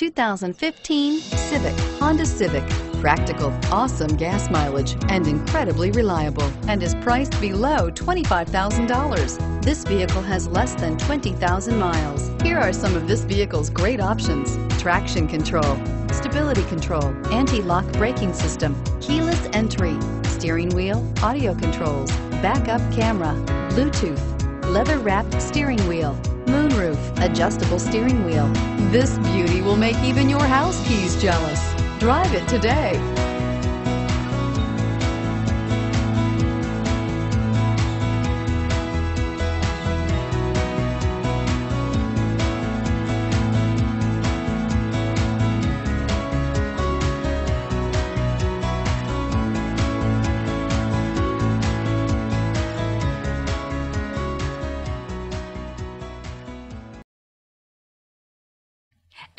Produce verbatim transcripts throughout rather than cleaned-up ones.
two thousand fifteen Civic, Honda Civic. Practical, awesome gas mileage, and incredibly reliable, and is priced below twenty-five thousand dollars. This vehicle has less than twenty thousand miles. Here are some of this vehicle's great options: traction control, stability control, anti-lock braking system, keyless entry, steering wheel audio controls, backup camera, Bluetooth, leather-wrapped steering wheel, moonroof, adjustable steering wheel. This beauty will make even your house keys jealous. Drive it today.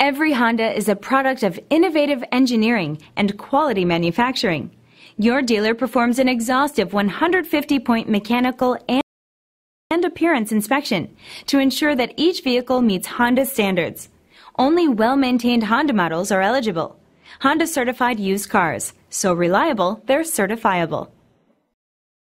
Every Honda is a product of innovative engineering and quality manufacturing. Your dealer performs an exhaustive one hundred fifty point mechanical and appearance inspection to ensure that each vehicle meets Honda standards. Only well-maintained Honda models are eligible. Honda certified used cars, so reliable they're certifiable.